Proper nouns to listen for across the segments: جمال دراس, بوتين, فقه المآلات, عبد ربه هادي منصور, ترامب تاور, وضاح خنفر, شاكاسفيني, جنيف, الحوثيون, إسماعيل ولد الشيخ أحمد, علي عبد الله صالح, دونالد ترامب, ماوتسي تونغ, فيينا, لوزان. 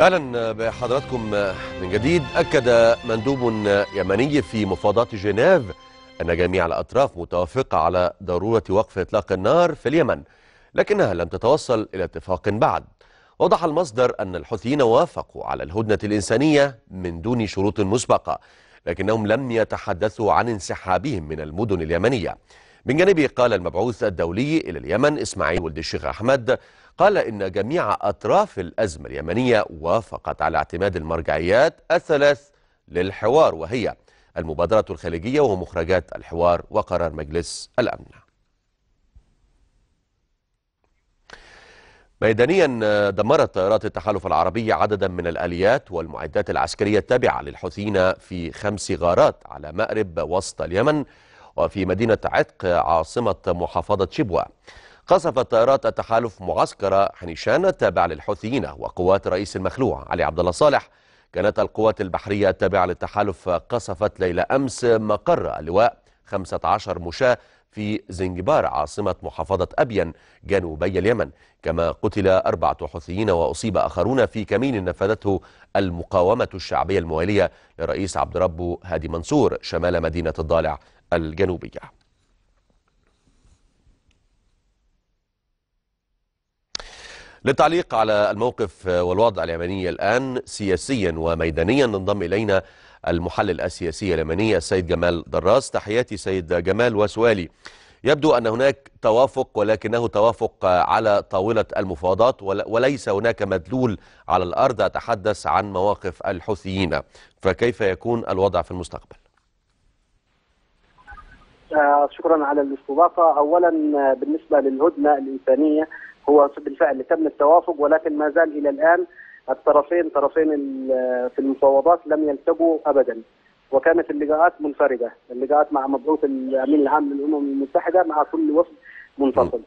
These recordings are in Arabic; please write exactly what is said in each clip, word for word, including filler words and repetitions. أهلا بحضراتكم من جديد. أكد مندوب يمني في مفاوضات جنيف أن جميع الأطراف متوافقة على ضرورة وقف إطلاق النار في اليمن، لكنها لم تتوصل إلى اتفاق بعد. وضح المصدر أن الحوثيين وافقوا على الهدنة الإنسانية من دون شروط مسبقة، لكنهم لم يتحدثوا عن انسحابهم من المدن اليمنية. من جانبه قال المبعوث الدولي إلى اليمن إسماعيل ولد الشيخ أحمد قال إن جميع أطراف الأزمة اليمنية وافقت على اعتماد المرجعيات الثلاث للحوار، وهي المبادرة الخليجية ومخرجات الحوار وقرار مجلس الأمن. ميدانيا دمرت طائرات التحالف العربي عددا من الآليات والمعدات العسكرية التابعة للحوثيين في خمس غارات على مأرب وسط اليمن وفي مدينة عتق عاصمة محافظة شبوة. قصفت طائرات التحالف معسكر حنيشان التابع للحوثيين وقوات رئيس المخلوع علي عبد الله صالح. كانت القوات البحرية التابعة للتحالف قصفت ليلة أمس مقر اللواء خمسة عشر مشاة في زنجبار عاصمة محافظة أبين جنوبي اليمن، كما قتل أربعة حوثيين وأصيب آخرون في كمين نفذته المقاومة الشعبية الموالية لرئيس عبد ربه هادي منصور شمال مدينة الضالع الجنوبية. للتعليق على الموقف والوضع اليمني الآن سياسيا وميدانيا ننضم إلينا المحلل السياسي اليمني السيد جمال دراس. تحياتي سيد جمال وسؤالي، يبدو أن هناك توافق ولكنه توافق على طاولة المفاوضات وليس هناك مدلول على الأرض أتحدث عن مواقف الحوثيين، فكيف يكون الوضع في المستقبل؟ شكرا على الاستضافة. أولا بالنسبة للهدنة الإنسانية هو بالفعل تم التوافق، ولكن ما زال إلى الآن الطرفين طرفين في المفاوضات لم يلتقوا أبدا، وكانت اللقاءات منفردة، اللقاءات مع مبعوث الأمين العام للأمم المتحدة مع كل وفد منفصل،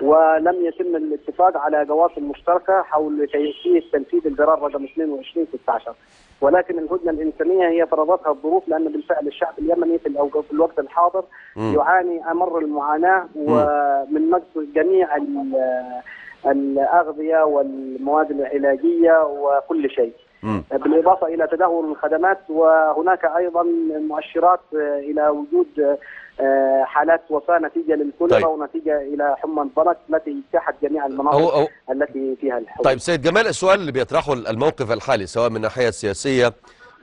ولم يتم الاتفاق على جواصل مشتركة حول كيفية تنفيذ القرار رقم اثنين وعشرين ستة عشر. ولكن الهدنة الإنسانية هي فرضتها الظروف، لأن بالفعل الشعب اليمني في الوقت الحاضر م. يعاني أمر المعاناة ومن نقص جميع الأغذية والمواد العلاجية وكل شيء، م. بالإضافة إلى تدهور الخدمات، وهناك أيضا مؤشرات إلى وجود حالات وفاة نتيجة للكوليرا. طيب. ونتيجة إلى حمى البرد التي اجتاحت جميع المناطق أو أو. التي فيها الحوث. طيب سيد جمال، السؤال اللي بيطرحه الموقف الحالي سواء من ناحية سياسية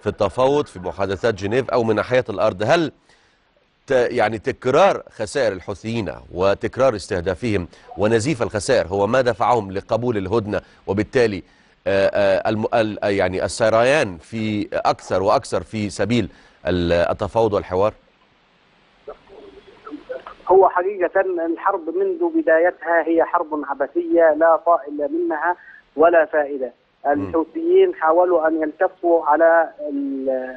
في التفاوض في محادثات جنيف أو من ناحية الأرض، هل يعني تكرار خسائر الحوثيين وتكرار استهدافهم ونزيف الخسائر هو ما دفعهم لقبول الهدنة، وبالتالي يعني السريان في أكثر وأكثر في سبيل التفاوض والحوار؟ هو حقيقة الحرب منذ بدايتها هي حرب عبثية لا طائل منها ولا فائدة. الحوثيين حاولوا أن يلتفوا على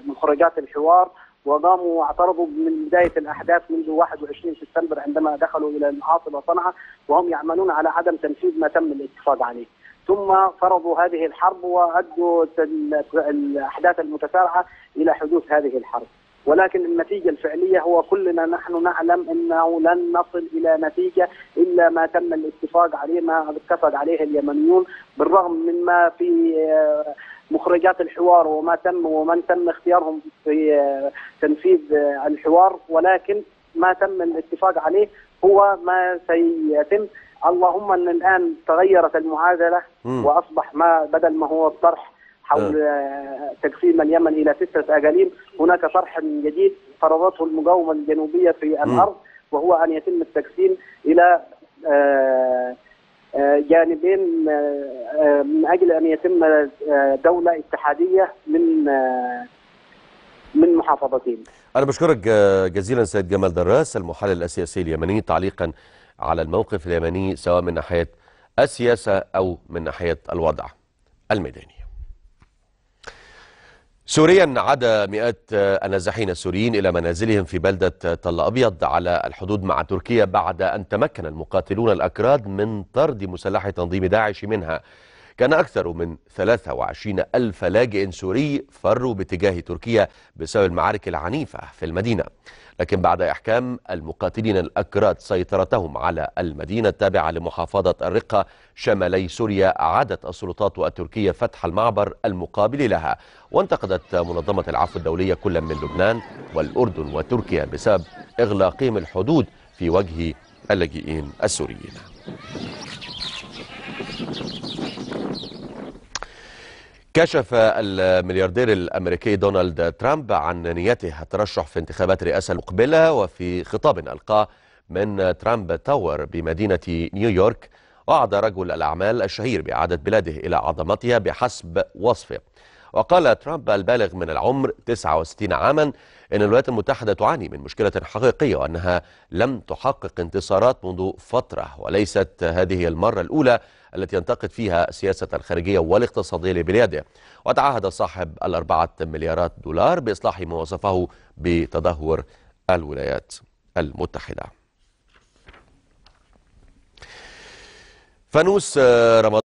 مخرجات الحوار وقاموا واعترضوا من بداية الأحداث منذ واحد وعشرين سبتمبر عندما دخلوا إلى العاصمة صنعاء، وهم يعملون على عدم تنفيذ ما تم الاتفاق عليه، ثم فرضوا هذه الحرب وأدوا الأحداث المتسارعة إلى حدوث هذه الحرب. ولكن النتيجة الفعلية هو كلنا نحن نعلم أنه لن نصل إلى نتيجة إلا ما تم الاتفاق عليه، ما اتفق عليه اليمنيون، بالرغم من ما في مخرجات الحوار وما تم ومن تم اختيارهم في تنفيذ الحوار، ولكن ما تم الاتفاق عليه هو ما سيتم. اللهم أن الآن تغيرت المعادلة وأصبح ما بدل ما هو الطرح حول تقسيم اليمن إلى ستة أقاليم، هناك طرح جديد فرضته المقاومة الجنوبية في الأرض، وهو أن يتم التقسيم إلى جانبين من أجل أن يتم دولة اتحادية من من محافظتين. أنا بشكرك جزيلا سيد جمال دراس المحلل السياسي اليمني تعليقا على الموقف اليمني سواء من ناحية السياسة أو من ناحية الوضع الميداني. سوريا عاد مئات النازحين السوريين إلى منازلهم في بلدة تل أبيض على الحدود مع تركيا بعد أن تمكن المقاتلون الأكراد من طرد مسلحي تنظيم داعش منها. كان أكثر من ثلاثة وعشرين ألف لاجئ سوري فروا باتجاه تركيا بسبب المعارك العنيفة في المدينة، لكن بعد إحكام المقاتلين الأكراد سيطرتهم على المدينة التابعة لمحافظة الرقة شمالي سوريا، أعادت السلطات التركية فتح المعبر المقابل لها. وانتقدت منظمة العفو الدولية كل من لبنان والأردن وتركيا بسبب إغلاقهم الحدود في وجه اللاجئين السوريين. كشف الملياردير الأمريكي دونالد ترامب عن نيته الترشح في انتخابات الرئاسة المقبلة، وفي خطاب ألقاه من ترامب تاور بمدينة نيويورك وعد رجل الأعمال الشهير بإعادة بلاده إلى عظمتها بحسب وصفه. وقال ترامب البالغ من العمر تسعة وستين عاما إن الولايات المتحدة تعاني من مشكلة حقيقية، وأنها لم تحقق انتصارات منذ فترة، وليست هذه المرة الأولى التي ينتقد فيها سياسة الخارجية والاقتصادية لبلاده. وتعهد صاحب الأربعة مليارات دولار بإصلاح ما وصفه بتدهور الولايات المتحدة. فانوس رمضان